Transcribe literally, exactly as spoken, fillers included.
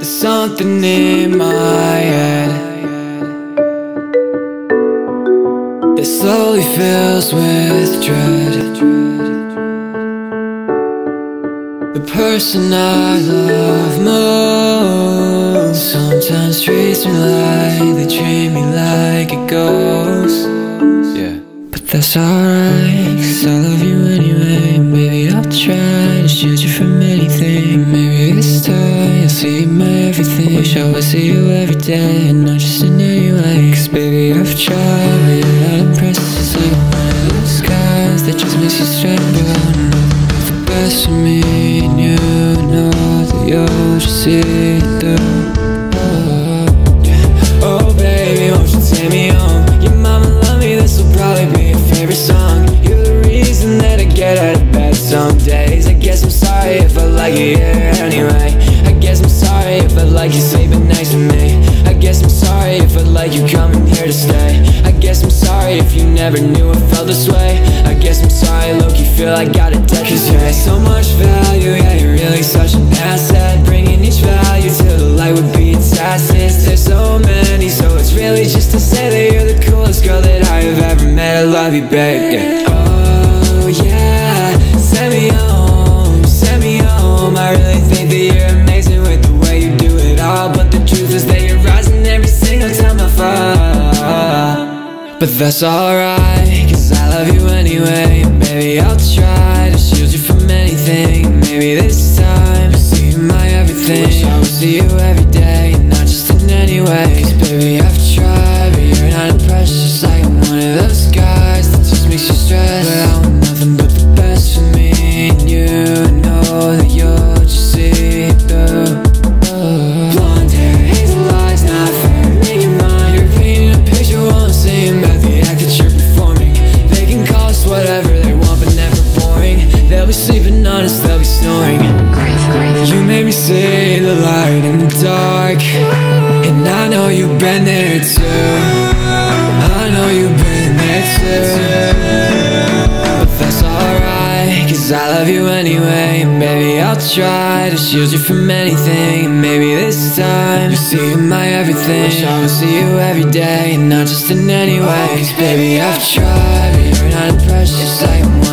There's something in my head that slowly fills with dread. The person I love most sometimes treats me like, they treat me like a ghost. Yeah. But that's alright, cause I love you anyway. Maybe I'll try to shield you from anything. Maybe this time you'll see my everything. Wish I would see you every day and not just in any way. Cause baby I've tried, but you're not impressed. It's like one of those skies that just makes you straight down. The best for me and you know that you'll just see it through. Oh, oh baby, won't you take me home? Your mama love me, this will probably be your favorite song. You're the reason that I get out of bed some days. I guess I'm sorry if I like you here anyway. I guess I'm sorry if I like you sleeping next to me. I guess I'm sorry if I like you coming here to stay. I guess I'm sorry if you never knew I felt this way. I guess I'm sorry, low-key feel I gotta deck this way. You had so much value, yeah, you're really such an asset. Bringing each value to the light would be its assets. There's so many, so it's really just to say that you're the coolest girl that I have ever met. I love you, babe, yeah. Oh, yeah, send me home, send me home. I really think that you're amazing with the way you do it all. But the truth is that you're rising every single time I fall. But that's alright, cause I love you anyway. Maybe I'll try to shield you from anything. Maybe this time I'll see you my everything. Wish I would see you every day, not just in any way. Cause baby I've tried, but you're not impressed. Just like I'm one of those guys that just makes you stress. But I want nothing but the best for me and you know that you'll just see it through. Blonde hair, hazel eyes, not fair, making mine. You're painting a picture while I'm singing about the act that you're performing. They can call us whatever they want, but never boring. They'll be sleeping on us, they'll be snoring. You made me see the light in the dark, and I know you've been there too. I know you've been there too. But that's alright, cause I love you anyway. And maybe I'll try to shield you from anything. And maybe this time, you'll see my everything. Wish I would see you every day, and not just in any way. Cause baby, I've tried, but you're not impressed. Just like I'm